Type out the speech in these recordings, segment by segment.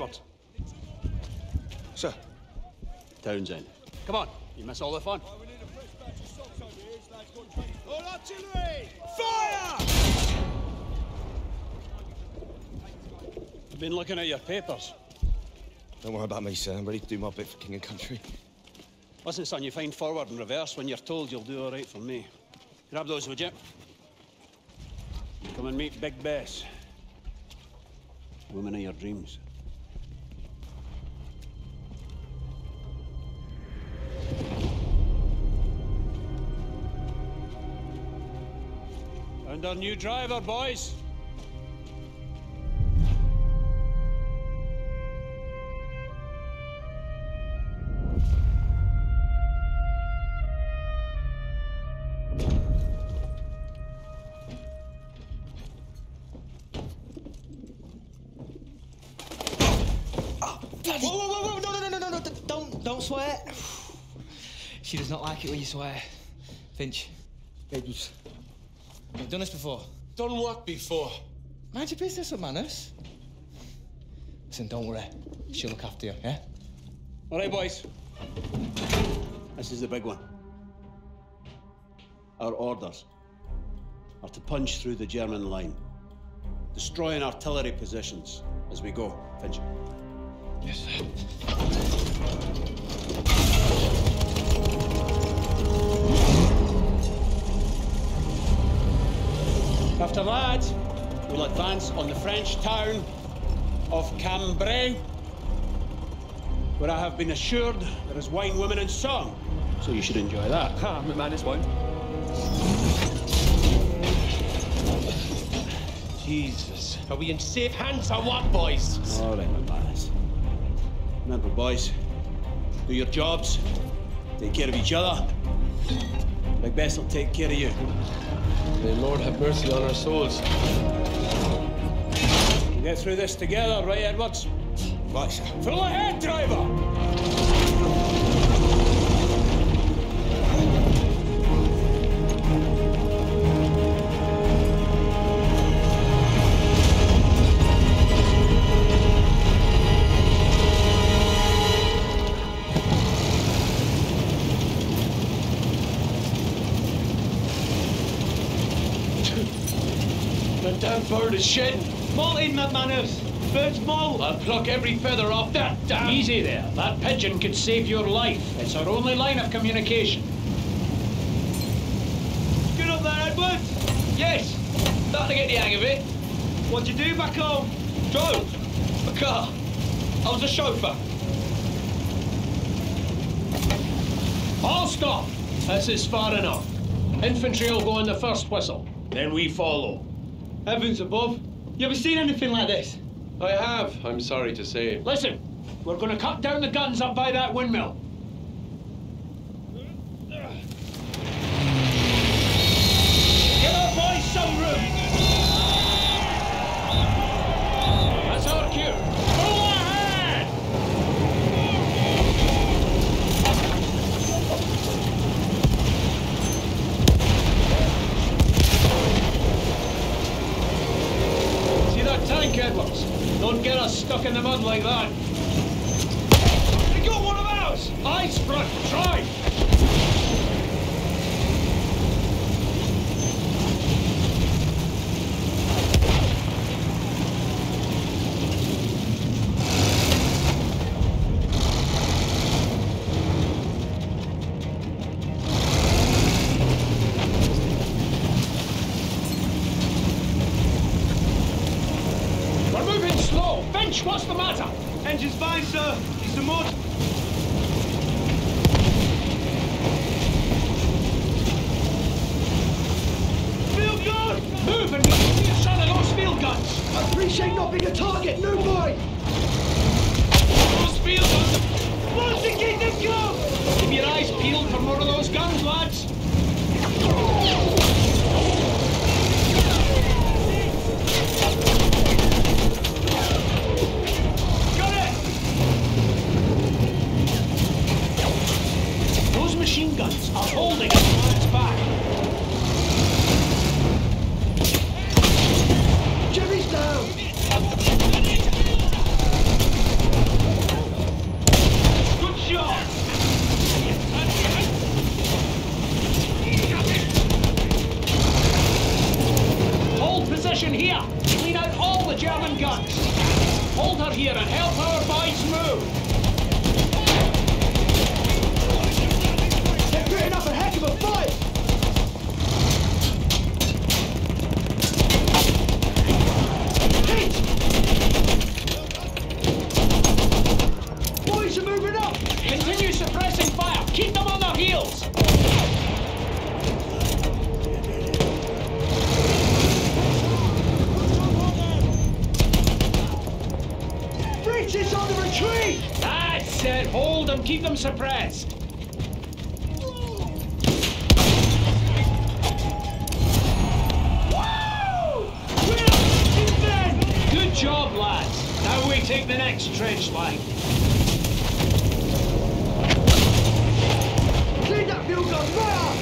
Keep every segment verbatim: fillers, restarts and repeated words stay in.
Edwards. Sir. Townsend. Come on, you miss all the fun. Right, we need a fresh batch of socks over here, so that's got twenty. All artillery! Fire! I've been looking at your papers. Don't worry about me, sir. I'm ready to do my bit for king and country. Listen, son, you find forward and reverse when you're told you'll do all right for me. Grab those, would you? Come and meet Big Bess. Woman of your dreams. Found our new driver, boys. She does not like it when you swear. Finch. Edwards. You've done this before. Done what before? Mind your business with manners. Listen, don't worry. She'll look after you, yeah? All right, boys. This is the big one. Our orders are to punch through the German line, destroying artillery positions as we go. Finch. Yes, sir. After that, we'll advance on the French town of Cambrai, where I have been assured there is wine, women, and song. So you should enjoy that. Ha, McManus wine. Jesus, are we in safe hands or what, boys? All right, McManus. Remember, boys, do your jobs, take care of each other. Big Bess will take care of you. May Lord have mercy on our souls. We'll get through this together, right, Edwards? Right, sir. Full ahead, driver! Damn bird is shit. Malt in, McManus. Bird's malt. I'll pluck every feather off that damn... Easy there. That pigeon could save your life. It's our only line of communication. Good up there, Edwards. Yes. Starting to get the hang of it. What'd you do back home? Drove. A car. I was a chauffeur. All stop. This is far enough. Infantry will go on the first whistle. Then we follow. Heavens above. You ever seen anything like this? I have, I'm sorry to say. Listen, we're going to cut down the guns up by that windmill. Give our boys some room! That's our cue. Pull ahead! Tank, Edwards. Don't get us stuck in the mud like that. They got one of ours! Ice front, try! What's the matter? Engine's fine, sir. It's the motor. Field gun! Move and get your son of those field guns! I appreciate not being a target, new boy! Those field guns! What's the kingdom go? Keep your eyes peeled for more of those guns, lads! Machine guns are holding the line's back. Jimmy's down! position here. Clean out all the German guns. Hold her here and help our boys move. They're putting up a heck of a fight. Keep them suppressed. Woo! Good job, lads. Now we take the next trench line. Clean that field on fire!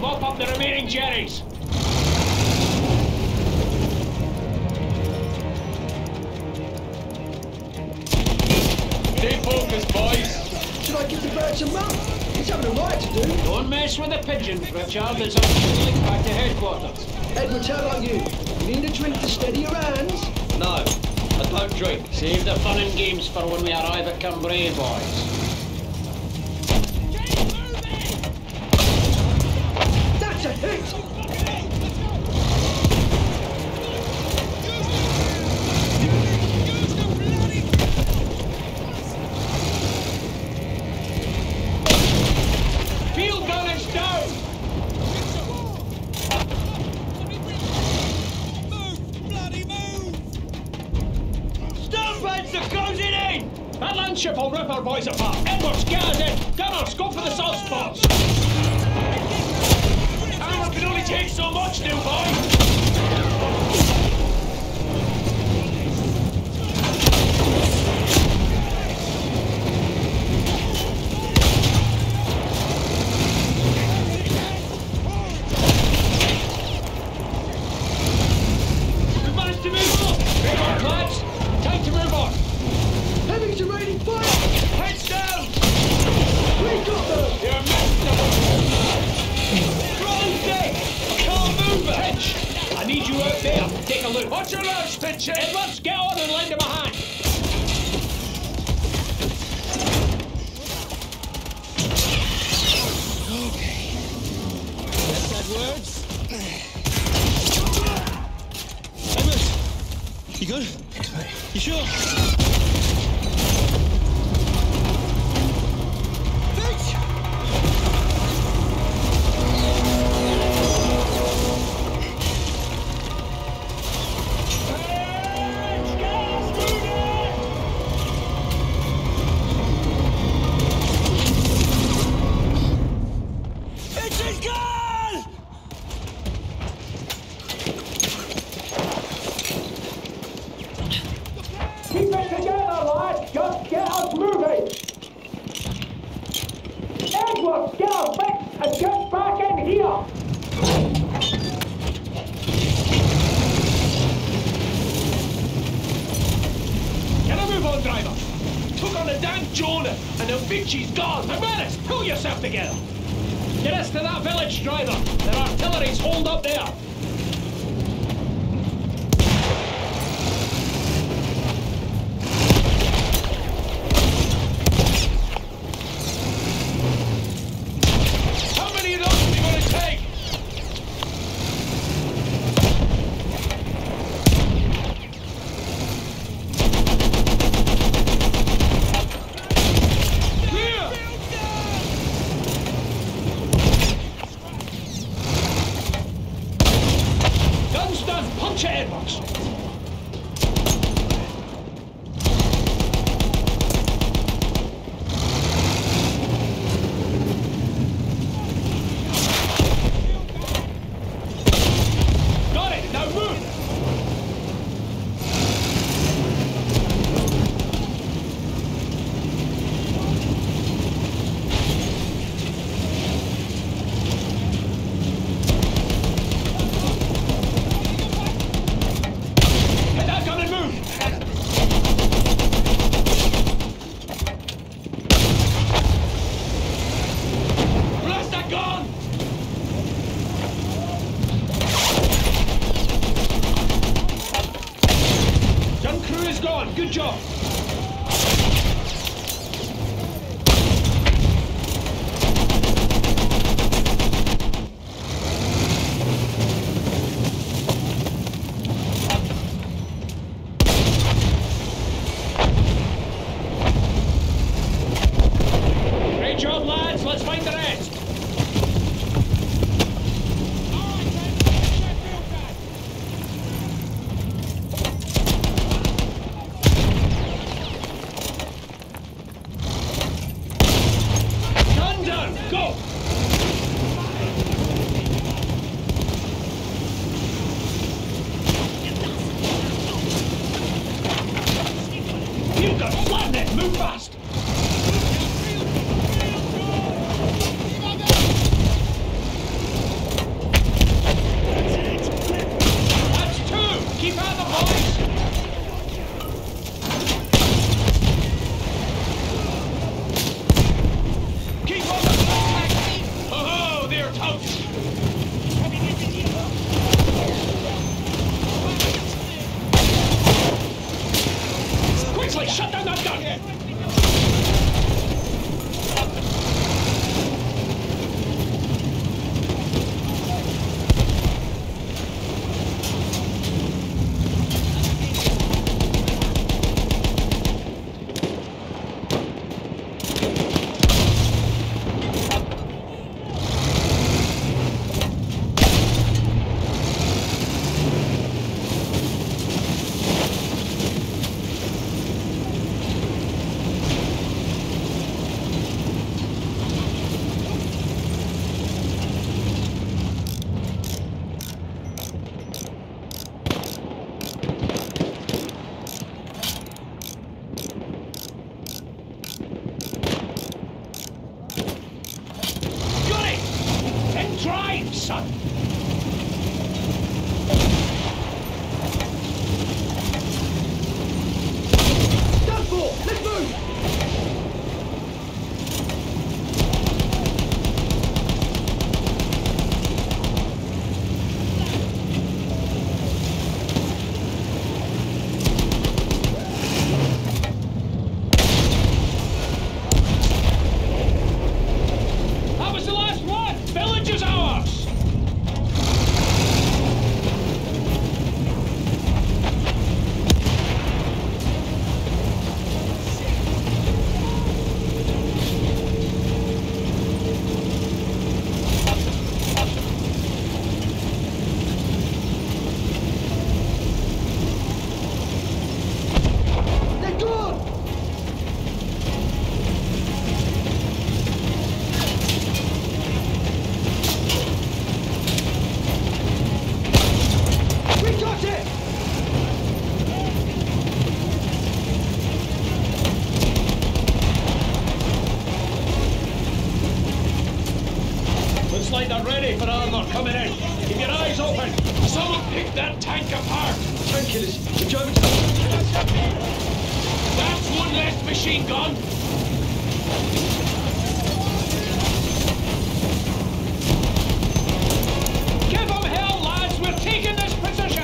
Mop up the remaining Jerrys. Stay focused, boys. Should I give the bird some map? He's having a riot to do. Don't mess with the pigeons, Richard. It's officially back to headquarters. Edwards, how about you? You need a drink to steady your hands? No, I don't drink. Save the fun and games for when we arrive at Cambrai, boys. Finch! Watch your nose, Finch! Edwards, get on and lend him a hand! Okay. Yes, Edwards. Edwards! You good? Thanks, mate. You sure? Finch! She's gone! Ramirez, pull yourself together! Get us to that village, driver! Their artillery's holed up there! How many rounds are you going to last machine gun. Give them hell, lads. We're taking this position.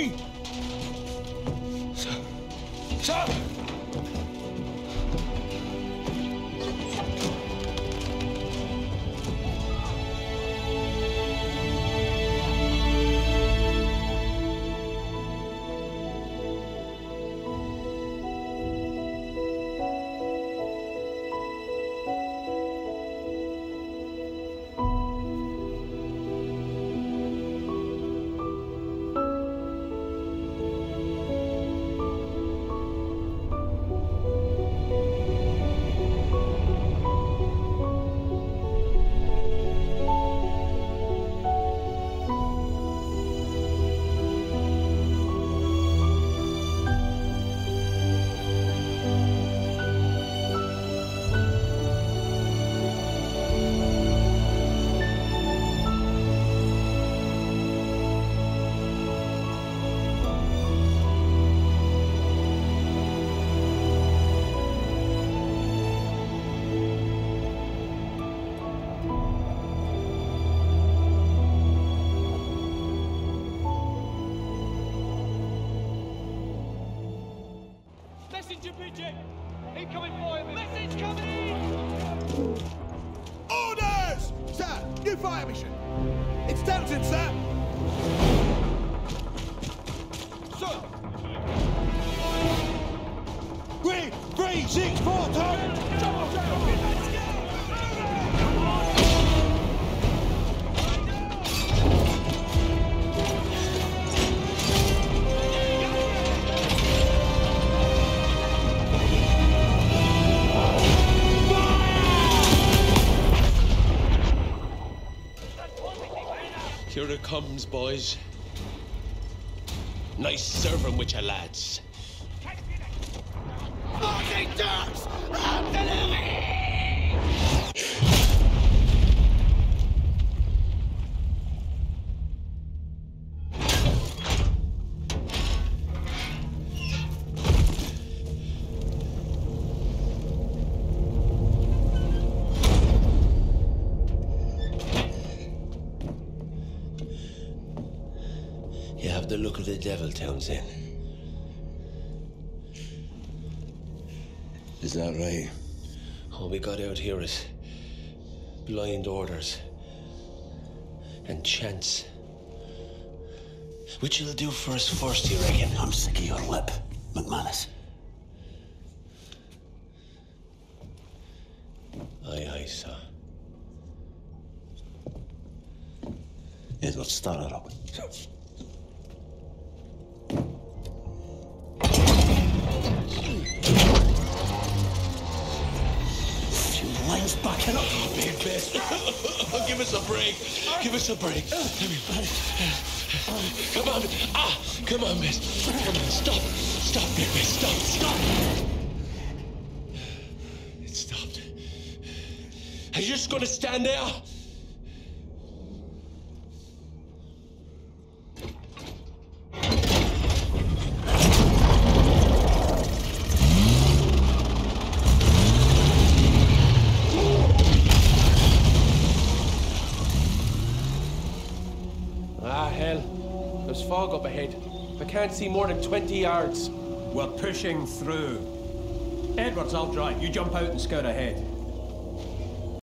Lee! Sir! Sir! Messenger pigeon! Incoming fire! Message coming in! Orders! Sir, new fire mission! It's Townsend, sir! Sir! Three, three, six, four, turn! Double, double! Here it comes, boys. Nice serving with your lads. Marty Turks! The look of the devil, Townsend. Is that right? All we got out here is blind orders and chance. Which will do for us first, you reckon? I'm sick of your lip, McManus. Aye, aye, sir. Edwards, start it up. Backing up. Oh, Big Bess. Give us a break. Give us a break. Come on. Ah, come on, Bess. Come on. Stop. Stop, Big Bess. Stop. Stop. It stopped. Are you just going to stand there? Fog up ahead. I can't see more than twenty yards. We're pushing through. Edwards, I'll drive. You jump out and scout ahead.